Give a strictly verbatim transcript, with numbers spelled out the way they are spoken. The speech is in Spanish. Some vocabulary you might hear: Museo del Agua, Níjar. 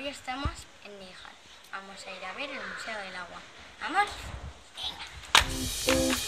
Hoy estamos en Níjar. Vamos a ir a ver el Museo del Agua. ¿Vamos? Venga.